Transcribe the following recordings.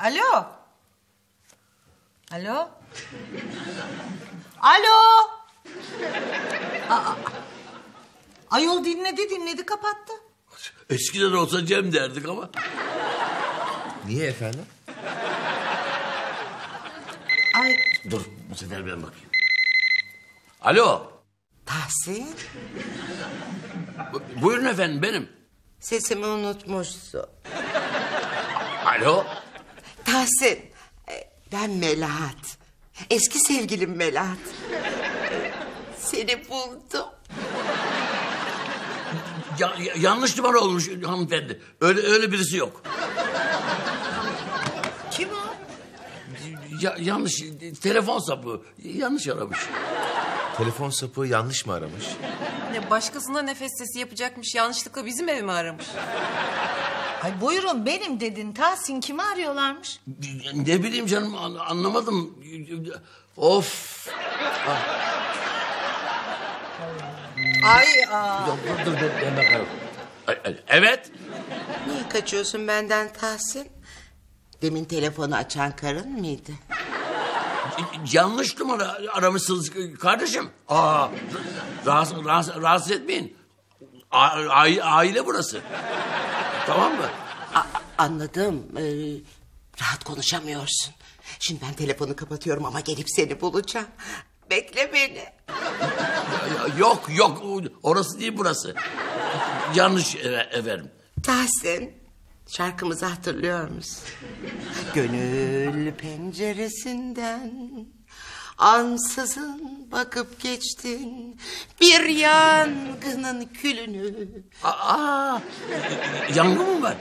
Alo. Alo. Alo. Aa. Ayol dinledi kapattı. Eskiden olsa Cem derdik ama. Niye efendim? Ay. Dur bu sefer ben bakayım. Alo. Tahsin. Buyurun efendim benim. Sesimi unutmuşsun. Alo. Tahsin. Ben Melahat. Eski sevgilim Melahat. Seni buldum. Yanlış numara olmuş hanımefendi. Öyle birisi yok. Kim o? Yanlış. Telefon sapı. Yanlış aramış. Telefon sapı yanlış mı aramış? Ne, başkasına nefes sesi yapacakmış. Yanlışlıkla bizim evi mi aramış? Ay buyurun benim dedin Tahsin, kimi arıyorlarmış? Ne bileyim canım, anlamadım. Of. Ay aa. Dur ben bakarım. Evet. Niye kaçıyorsun benden Tahsin? Demin telefonu açan karın mıydı? Yanlış numara aramışsınız kardeşim. Aa, rahatsız etmeyin. Aile burası. Tamam mı? Anladım. Rahat konuşamıyorsun. Şimdi ben telefonu kapatıyorum ama gelip seni bulacağım. Bekle beni. Yok. Orası değil burası. Yanlış efendim. Tahsin, şarkımızı hatırlıyor musun? Gönül penceresinden ansızın bakıp geçtin bir yangının külünü. Aa, yangın mı var?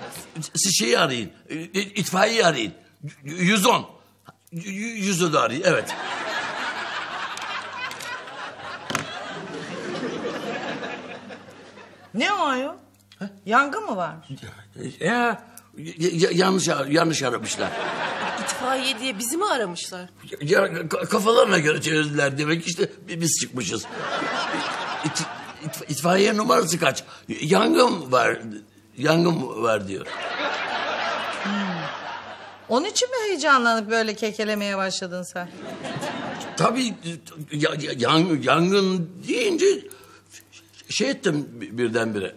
Siz şeyi arayın, itfaiyeyi arayın. 110. 100'ü de arayın, evet. Ne o ayol? Yangın mı var? Yanlış aramışlar. İtfaiye diye bizi mi aramışlar? Ya, kafalarına göre çevirdiler demek, işte biz çıkmışız. İtfaiye numarası kaç? Yangın var diyor. Hmm. Onun için mi heyecanlanıp böyle kekelemeye başladın sen? Tabii yangın deyince şey ettim birdenbire.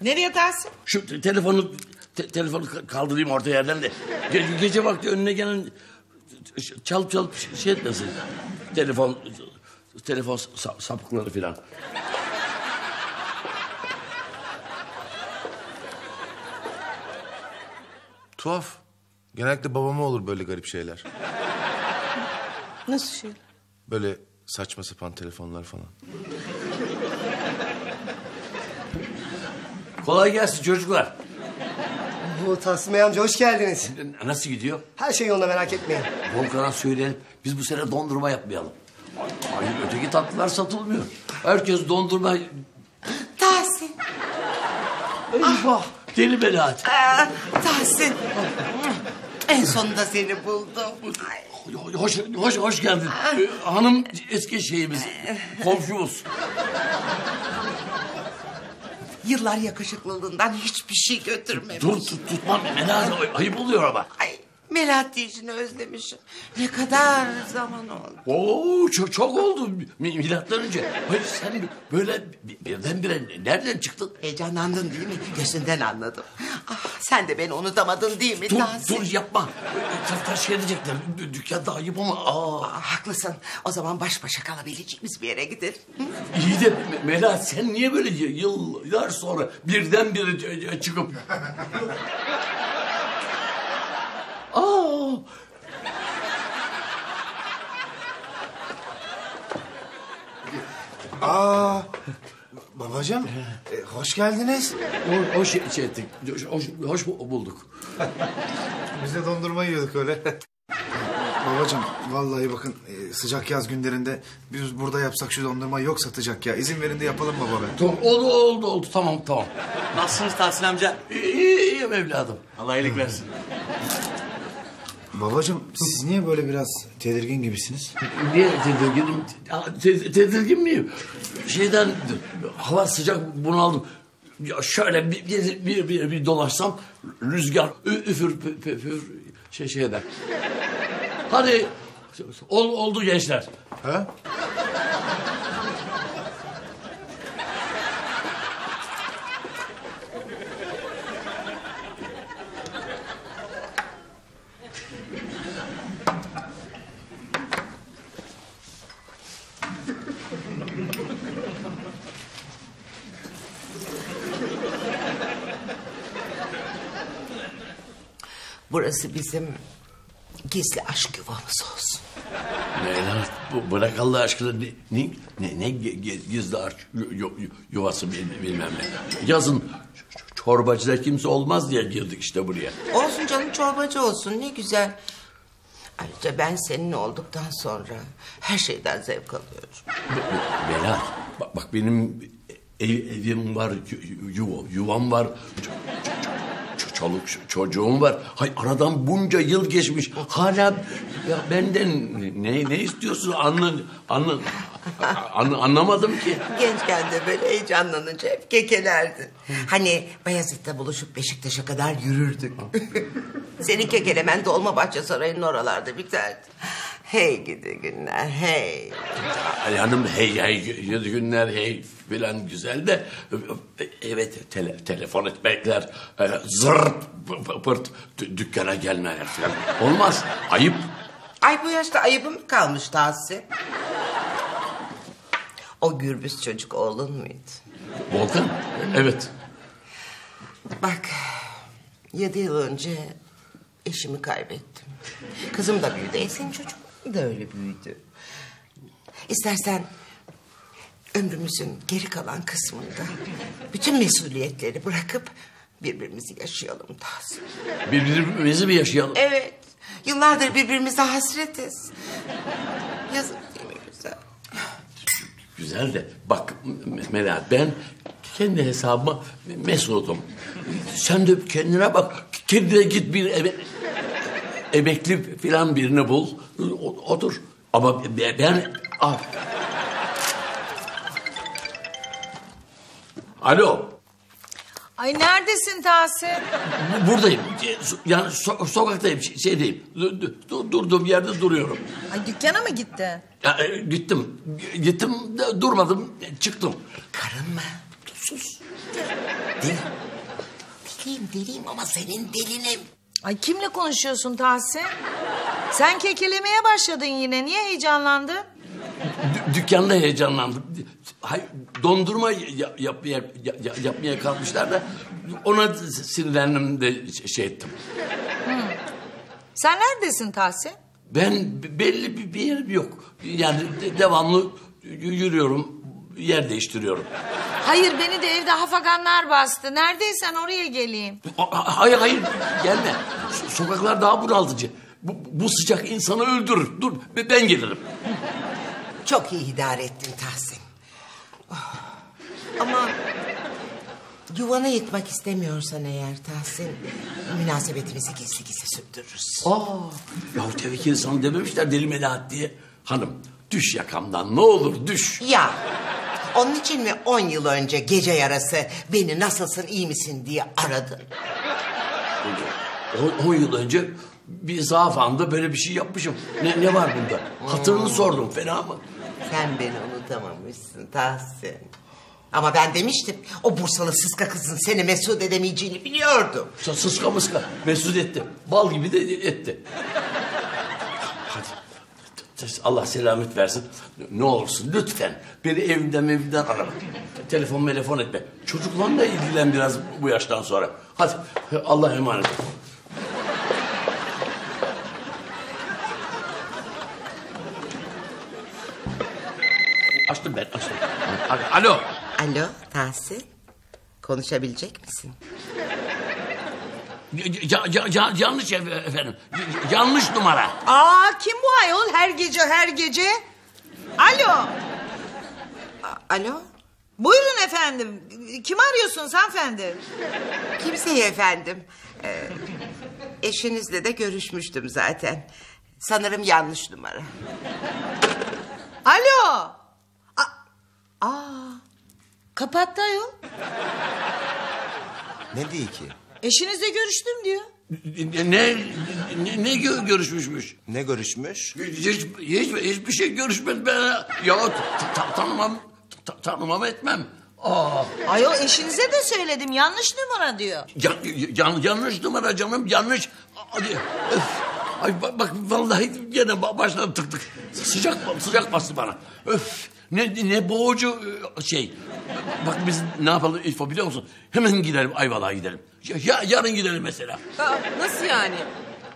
Nereye Tahsin? Şu telefonu kaldırayım orta yerden de. Gece vakti önüne gelen çalıp şey etmesin. Telefon sapıkları filan. Tuhaf. Genellikle babama olur böyle garip şeyler. Nasıl şeyler? Böyle saçma sapan telefonlar falan. Kolay gelsin çocuklar. Bu Tahsin Bey amca hoş geldiniz. Nasıl gidiyor? Her şey yolunda, merak etmeyin. Volkan'a söyleyelim biz bu sene dondurma yapmayalım. Hayır, öteki tatlılar satılmıyor. Herkes dondurma... Tahsin. Ah. Deli Melahat. Tahsin. En sonunda seni buldum. Hoş geldin. Hanım eski şeyimiz, komşumuz. Yıllar yakışıklılığından hiçbir şey götürmemiş. Dur tutmam Melahat, ayıp oluyor ama. Ay Melahat diyeceğini özlemişim. Ne kadar zaman oldu. Oo çok oldu milattan önce. Hayır, sen böyle birdenbire nereden çıktın? Heyecanlandın değil mi? Gözünden anladım. Ah, sen de beni unutamadın değil mi? Dur yapma. Taş gelecekler. Dükkanda ayıp ama. Aa. Haklısın. O zaman baş başa kalabileceğimiz bir yere gidelim. İyi de Melahat sen niye böyle yıllar sonra birdenbire çıkıp... Aa! Aa! Babacığım, hoş geldiniz. Hoş bulduk. Biz de dondurma yiyorduk öyle. Babacığım, vallahi bakın sıcak yaz günlerinde biz burada yapsak şu dondurma yok satacak ya. İzin verin de yapalım baba be. Tamam, oldu tamam. Nasılsınız Tahsin amca? İyiyim evladım. Allah iyilik versin. Babacığım siz niye böyle biraz tedirgin gibisiniz? Niye tedirginim? Tedirgin miyim? Şeyden, hava sıcak, bunaldım. Ya şöyle bir dolaşsam rüzgar üfür şey eder. Hadi oldu gençler. Ha? Burası bizim gizli aşk yuvamız olsun. Melahat, bırak Allah aşkına, ne gizli aşk yuvası bilmem ne. Yazın çorbacıda kimse olmaz diye girdik işte buraya. Olsun canım, çorbacı olsun, ne güzel. Ayrıca ben seninle olduktan sonra her şeyden zevk alıyorum. Melahat, bak benim evim var, yuvam var. Çoluk çocuğum var. Hay, aradan bunca yıl geçmiş. Hala ya benden ne istiyorsun? Anlamadım ki. Gençken de böyle heyecanlanınca hep kekelerdin. Hani Bayazıt'ta buluşup Beşiktaş'a kadar yürürdük. Seni kekelemen Dolmabahçe Sarayı'nın oralarda biterdi. Hey gidi günler, hey. Ali Hanım, hey gidi günler, hey filan güzel de... Evet, telefon etmekler, zırt pırt dükkana gelmeler filan. Olmaz, ayıp. Ay, bu yaşta ayıbım kalmış Tahsin. O gürbüz çocuk oğlun muydu? Volkan, evet. Bak, 7 yıl önce eşimi kaybettim. Kızım da büyüdü, senin çocuk da öyle büyüdü. İstersen ömrümüzün geri kalan kısmında bütün mesuliyetleri bırakıp birbirimizi yaşayalım Tahsin. Birbirimizi mi yaşayalım? Evet. Yıllardır birbirimize hasretiz. Yazık değil mi güzel? Güzel de bak Melahat, ben kendi hesabıma mesudum. Sen de kendine bak. Kendine git bir eve. Emekli filan birini bul, otur. Ama ben... Ah. Alo. Ay neredesin Tahsin? Buradayım. Yani sokaktayım, şeydeyim. Durduğum yerde duruyorum. Ay dükkana mı gittin? Ya, gittim. Gittim, durmadım, çıktım. Karın mı? Sus. Deli. Deliyim ama senin delinim. Ay kimle konuşuyorsun Tahsin? Sen kekelemeye başladın yine. Niye heyecanlandın? Dükkanda heyecanlandım. Hayır, dondurma yapmaya kalkmışlar da ona sinirlendim de şey ettim. Sen neredesin Tahsin? Ben belli bir yerim yok. Yani devamlı yürüyorum, yer değiştiriyorum. Hayır, beni de evde hafaganlar bastı. Neredeysen oraya geleyim. Hayır gelme. Sokaklar daha bunaltıcı. Bu sıcak insanı öldürür. Dur, ben gelirim. Çok iyi idare ettin Tahsin. Oh. Ama yuvanı yıkmak istemiyorsan eğer Tahsin, münasebetimizi gizli gizli sürdürürüz. Yahu tevkil sana dememişler deli Melahat diye. Hanım, düş yakamdan, ne olur düş. Ya. Onun için mi 10 yıl önce gece yarısı beni nasılsın, iyi misin diye aradın? 10 yıl önce bir zaaf anda böyle bir şey yapmışım. Ne var bunda? Hatırını sordum, fena mı? Sen beni unutamamışsın Tahsin. Ama ben demiştim, o Bursalı sıska kızın seni mesut edemeyeceğini biliyordum. Sıska mıska, mesut etti. Bal gibi de etti. Hadi. Allah selamet versin. Ne olursun lütfen beni evden arama. Telefon etme. Çocuklarla ilgilen biraz bu yaştan sonra. Hadi Allah'a emanet. Açtım. Alo. Alo Tahsin. Konuşabilecek misin? Yanlış efendim. Yanlış numara. Kim bu ayol her gece? Alo. Alo. Buyurun efendim. Kim arıyorsunuz hanımefendi? Kimseyi efendim. Eşinizle de görüşmüştüm zaten. Sanırım yanlış numara. Alo. Kapattı ayol. Ne diyor ki? Eşinizle görüştüm diyor. Ne görüşmüşmüş? Ne görüşmüş? Hiçbir şey görüşmedi. Ya tanımam etmem. Ayol eşinize de söyledim, yanlış numara diyor. Yanlış numara canım, yanlış. Ay bak vallahi gene başladım tık. Sıcak bastı bana. Öf. Ne boğucu şey. Bak biz ne yapalım İFO biliyor musun? Hemen gidelim Ayvalık'a gidelim. Yarın gidelim mesela. Nasıl yani?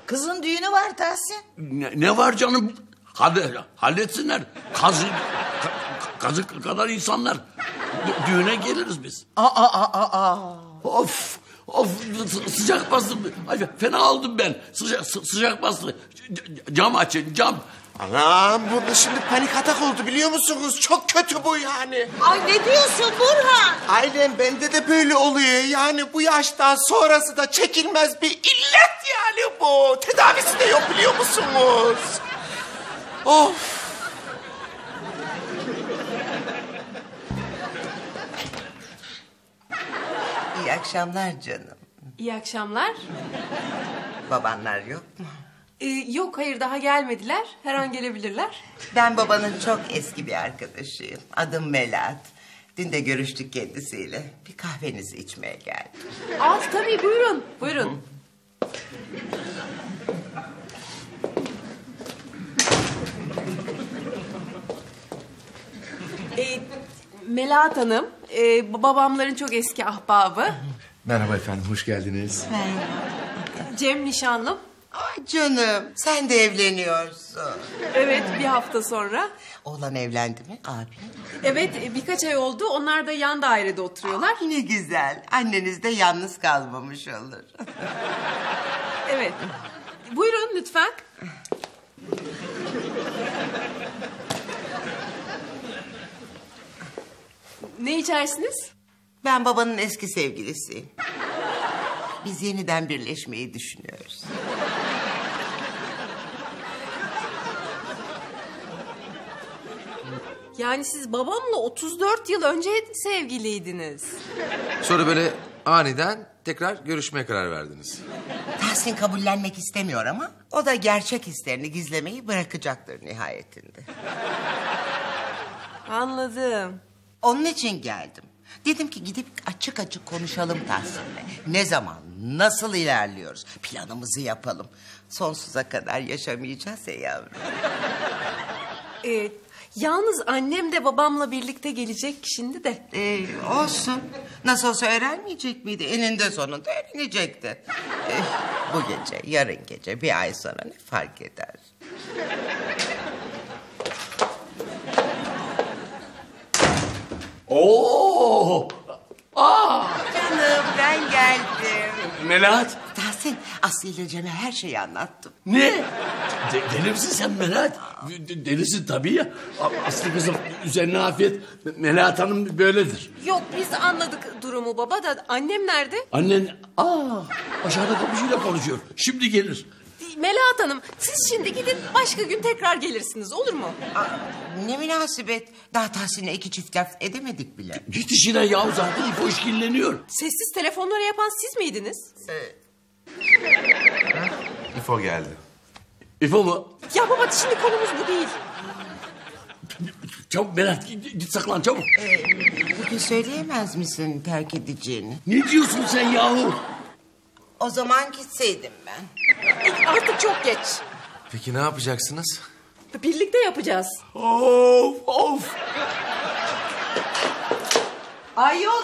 Kızın düğünü var Tahsin. Ne var canım? Hadi halletsinler. Kazık kadar insanlar. Düğüne geliriz biz. Of sıcak bastı. Ay fena oldum ben. Sıcak bastı. Cam açın cam. Anam burada şimdi panik atak oldu biliyor musunuz? Çok kötü bu yani. Ay ne diyorsun Burhan? Aynen bende de böyle oluyor. Yani bu yaştan sonrası da çekilmez bir illet yani bu. Tedavisi de yok biliyor musunuz? Of. İyi akşamlar canım. İyi akşamlar. Babanlar yok mu? Yok hayır daha gelmediler. Her an gelebilirler. Ben babanın çok eski bir arkadaşıyım. Adım Melahat. Dün de görüştük kendisiyle. Bir kahvenizi içmeye geldim. Az tabii buyurun. Buyurun. Melahat Hanım. Babamların çok eski ahbabı. Merhaba efendim hoş geldiniz. Merhaba. Cem nişanlım. Ay canım sen de evleniyorsun. Evet bir hafta sonra. Oğlan evlendi mi abi? Evet birkaç ay oldu onlar da yan dairede oturuyorlar. Aa, ne güzel anneniz de yalnız kalmamış olur. Evet buyurun lütfen. Ne içersiniz? Ben babanın eski sevgilisiyim. Biz yeniden birleşmeyi düşünüyoruz. Yani siz babamla 34 yıl önce sevgiliydiniz. Sonra böyle aniden tekrar görüşmeye karar verdiniz. Tahsin kabullenmek istemiyor ama o da gerçek hislerini gizlemeyi bırakacaktır nihayetinde. Anladım. Onun için geldim. Dedim ki gidip açık açık konuşalım Tahsin'le. Ne zaman, nasıl ilerliyoruz? Planımızı yapalım. Sonsuza kadar yaşamayacağız ya yavrum. Yalnız annem de babamla birlikte gelecek şimdi de. Olsun. Nasıl olsa öğrenmeyecek miydi? Eninde sonunda öğrenecekti. Bu gece, yarın gece, bir ay sonra ne fark eder? Oo! Canım ben geldim. Melahat. Tahsin, Aslı ile Cem'e her şeyi anlattım. Ne? Deli misin sen Melahat? Delisin tabii ya. Aslı kızım üzerine afiyet. Melahat Hanım böyledir. Yok biz anladık durumu baba da annem nerede? Annen aşağıda kapıcıyla konuşuyor. Şimdi gelir. Melahat Hanım siz şimdi gidin başka gün tekrar gelirsiniz olur mu? Ne münasebet daha Tahsin'e 2 çift laf edemedik bile. Git işine yahu zaten İFO işkilleniyor. Sessiz telefonları yapan siz miydiniz? İFO geldi. İFO mu? Ya baba şimdi konumuz bu değil. Çabuk Melahat git saklan çabuk. Bugün söyleyemez misin terk edeceğini? Ne diyorsun sen yahu? O zaman gitseydim ben. Artık çok geç. Peki ne yapacaksınız? Birlikte yapacağız. Of. Ayol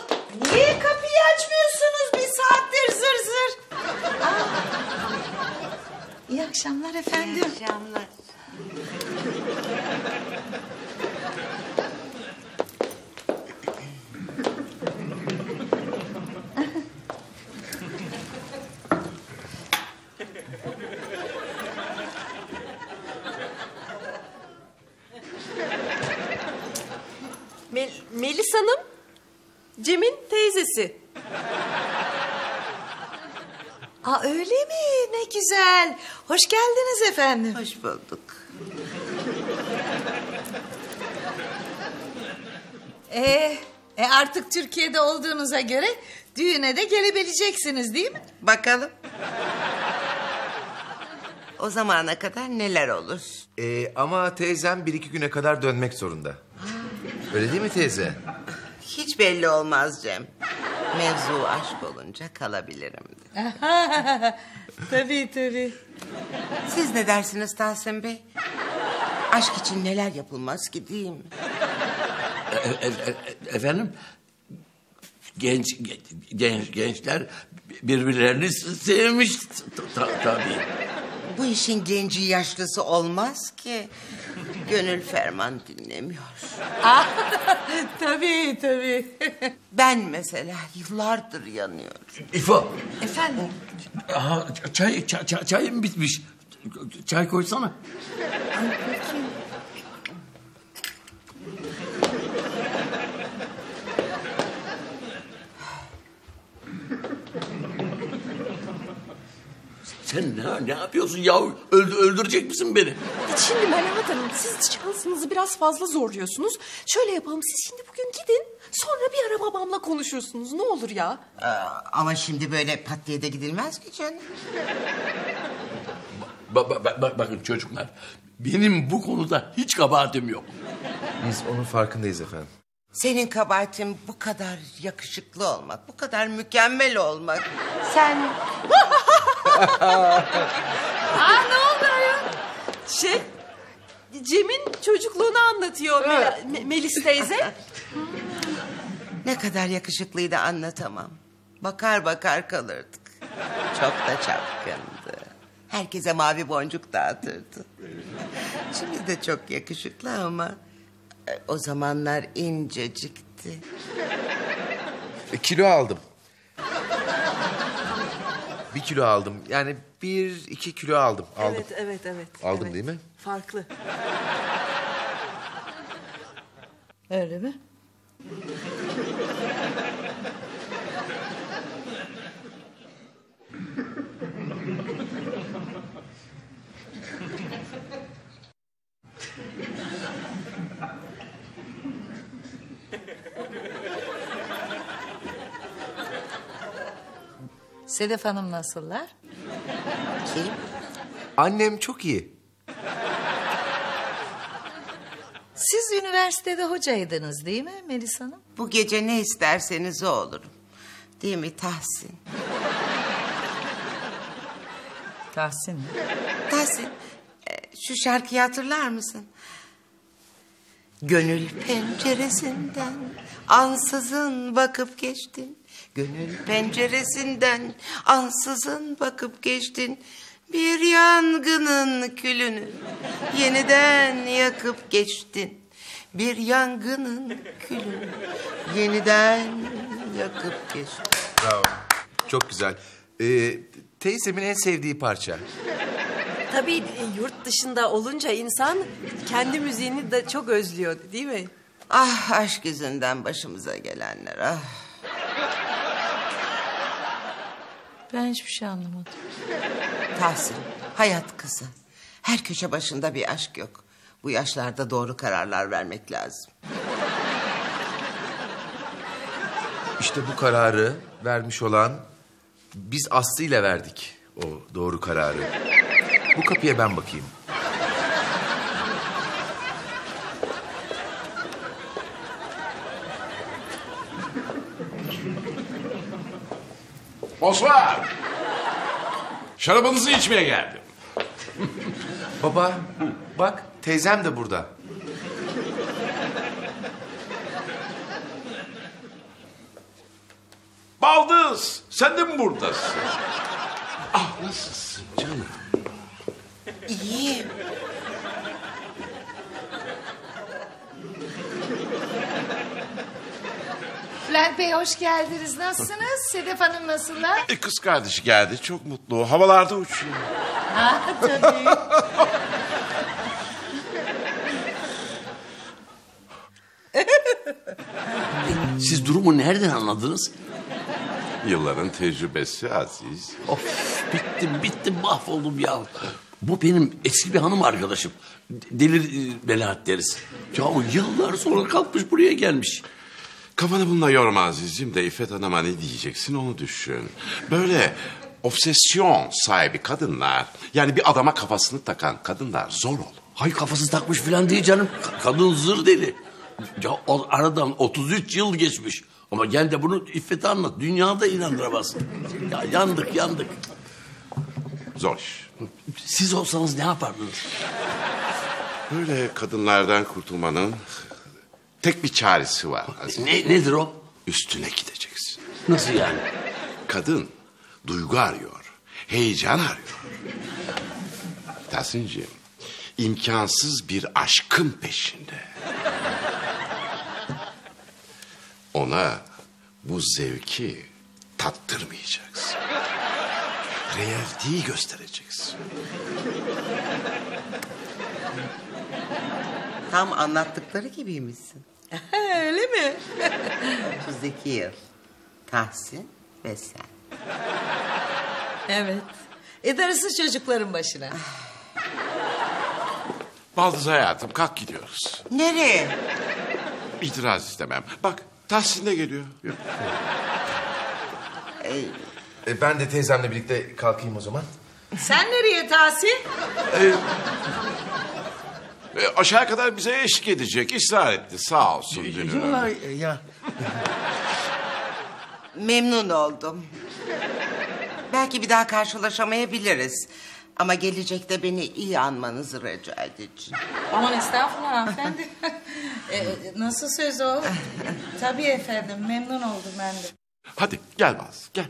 niye kapıyı açmıyorsunuz? Bir saattir zır zır. İyi akşamlar efendim. İyi akşamlar. Melis Hanım, Cem'in teyzesi. Aa, öyle mi? Ne güzel. Hoş geldiniz efendim. Hoş bulduk. Artık Türkiye'de olduğunuza göre düğüne de gelebileceksiniz değil mi? Bakalım. O zamana kadar neler olur? Ama teyzem 1-2 güne kadar dönmek zorunda. Öyle değil mi teyze? Hiç belli olmaz Cem. Mevzu aşk olunca kalabilirim. Tabii tabii. Siz ne dersiniz Tahsin Bey? Aşk için neler yapılmaz ki değil mi? Efendim? Gençler birbirlerini sevmiş tabii. Bu işin genci yaşlısı olmaz ki. Gönül ferman dinlemiyor. Tabii tabii. Ben mesela yıllardır yanıyorum. İFO. Efendim? Aha, çayım bitmiş. Çay koysana. Sen ne yapıyorsun ya? Öldürecek misin beni? Şimdi Melahat Hanım, siz şansınızı biraz fazla zorluyorsunuz. Şöyle yapalım, siz şimdi bugün gidin, sonra bir ara babamla konuşursunuz. Ne olur ya? Ama şimdi böyle pat diye de gidilmez ki canım. Bakın çocuklar, benim bu konuda hiç kabahatim yok. Biz onun farkındayız efendim. Senin kabahatin bu kadar yakışıklı olmak, bu kadar mükemmel olmak. Sen... ne oldu ayol? Cem'in çocukluğunu anlatıyor Melis teyze. Ne kadar yakışıklıydı anlatamam. Bakar bakar kalırdık. Çok da çapkındı. Herkese mavi boncuk dağıtırdı. Şimdi de çok yakışıklı ama... o zamanlar incecikti. Kilo aldım. 1 kilo aldım. Yani 1-2 kilo aldım. Evet. Aldım evet. Değil mi? Farklı. Öyle mi? Sedef Hanım nasıllar? Kim? Annem çok iyi. Siz üniversitede hocaydınız değil mi Melis Hanım? Bu gece ne isterseniz o olurum. Değil mi Tahsin? Tahsin mi? Tahsin, şu şarkıyı hatırlar mısın? Gönül penceresinden ansızın bakıp geçtin. Gönül penceresinden ansızın bakıp geçtin. Bir yangının külünü yeniden yakıp geçtin. Bir yangının külünü yeniden yakıp geçtin. Bravo. Çok güzel. Teyzemin en sevdiği parça. Tabii yurt dışında olunca insan kendi müziğini de çok özlüyor değil mi? Ah, aşk yüzünden başımıza gelenler ah. Ben hiçbir şey anlamadım. Tahsin, hayat kısa. Her köşe başında bir aşk yok. Bu yaşlarda doğru kararlar vermek lazım. İşte bu kararı vermiş olan... biz Aslı ile verdik o doğru kararı. Bu kapıya ben bakayım. Osman! Şarabınızı içmeye geldim. Baba, bak teyzem de burada. Baldız, sen de mi buradasın? Ah, nasılsın canım? İyiyim. Bülent Bey hoş geldiniz. Nasılsınız? Sedef Hanım nasıllar? Kız kardeşi geldi. Çok mutlu. Havalarda uçuyor. Tabii. Siz durumu nereden anladınız? Yılların tecrübesi Aziz. Of. Bittim mahvoldum ya. Bu benim eski bir hanım arkadaşım. Delir Melahat deriz. Ya yıllar sonra kalkmış buraya gelmiş. Kafanı bununla yorma Aziz'ciğim de İffet Hanım'a ne diyeceksin onu düşün. Böyle obsesyon sahibi kadınlar, yani bir adama kafasını takan kadınlar zor olur. Hayır kafasını takmış falan değil canım. Kadın zır deli. Ya aradan 33 yıl geçmiş. Ama gel de bunu İffet'e anlat. Dünyada inandıramazsın. Ya yandık. Zor iş. Siz olsanız ne yapardınız? Böyle kadınlardan kurtulmanın tek bir çaresi var Aziz. Nedir o? Üstüne gideceksin. Nasıl yani? Kadın duygu arıyor, heyecan arıyor. Tahsin'ciğim, imkansız bir aşkın peşinde. Ona bu zevki tattırmayacaksın. Realiteyi göstereceksin. Tam anlattıkları gibiymişsin. Öyle mi? Şu Zeki yıl, Tahsin ve sen. Evet. Edersiz çocukların başına. Baldız hayatım, kalk gidiyoruz. Nereye? İtiraz istemem. Bak, Tahsin de geliyor. Ben de teyzemle birlikte kalkayım o zaman. Sen nereye Tahsin? Aşağı kadar bize eşlik edecek. İsrar etti sağ olsun. Ya. Memnun oldum. Belki bir daha karşılaşamayabiliriz. Ama gelecekte beni iyi anmanızı rica edeceğim. Aman estağfurullah hanımefendi. Nasıl söz o? Tabii efendim, memnun oldum ben de. Hadi gel Baz, gel.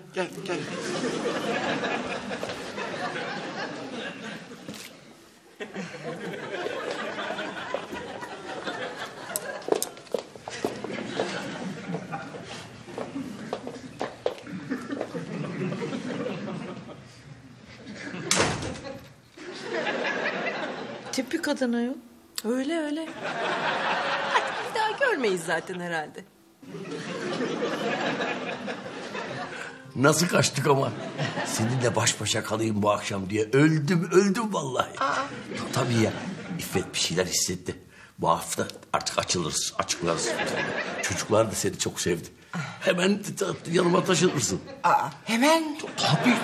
Tipik kadın ayol. Öyle. Hadi bir daha görmeyiz zaten herhalde. Nasıl kaçtık ama? Seninle baş başa kalayım bu akşam diye öldüm vallahi. Tabii ya, İffet bir şeyler hissetti. Bu hafta artık açılırız, açıklarız. Çocuklar da seni çok sevdi. Hemen yanıma taşınırsın. Hemen?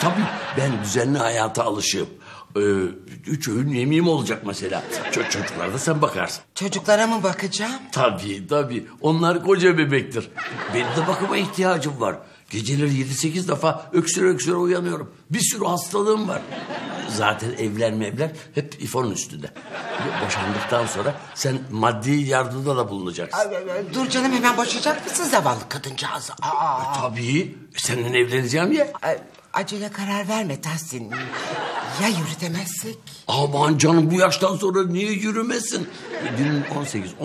Tabii. Ben düzenli hayata alışığım. 3 öğün yemeğim olacak mesela. Çocuklara da sen bakarsın. Çocuklara mı bakacağım? Tabii. Onlar koca bebektir. Benim de bakıma ihtiyacım var. Geceleri 7-8 defa öksüre uyanıyorum. Bir sürü hastalığım var. Zaten evler hep İFO'nun üstünde. Boşandıktan sonra sen maddi yardımda da bulunacaksın. Dur canım, hemen boşayacak mısın zavallı kadıncağızı? Tabii. Seninle evleneceğim ya. Acele karar verme Tahsin. Ya yürütemezsek? Aman canım, bu yaştan sonra niye yürümesin? Günün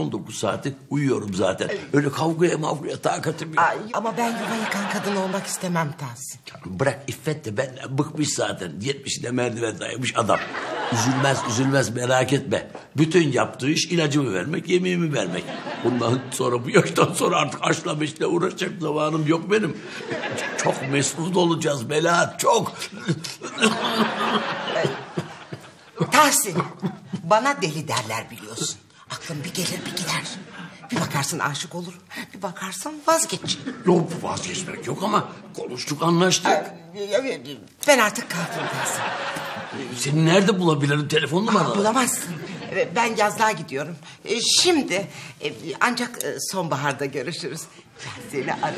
18-19 saati uyuyorum zaten. Öyle kavgaya mavgaya takatim yok. Ama ben yuva yıkan kadın olmak istemem Tahsin. Canım bırak, İffet de benden bıkmış zaten. 70'inde merdiven dayamış adam. Üzülmez merak etme. Bütün yaptığı iş ilacımı vermek, yemeğimi vermek. Bundan sonra, bu yaştan sonra artık aşla meşle uğraşacak zamanım yok benim. Çok mesut olacağız Melahat, çok. Tahsin, bana deli derler biliyorsun. Aklım bir gelir bir gider. Bir bakarsın aşık olur, bir bakarsın vazgeç. Yok, vazgeçmek yok ama konuştuk, anlaştık. Ben artık kalktım Tahsin. Seni nerede bulabilirim, telefon numaranı? Bulamazsın. Ben yazlığa gidiyorum. Şimdi ancak sonbaharda görüşürüz. Ben seni ararım.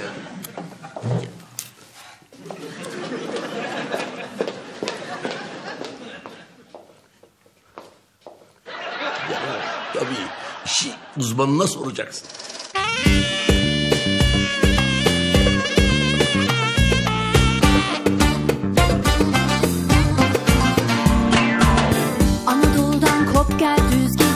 Tabii işi uzmanına soracaksın. Anadolu'dan kop gel düzgün.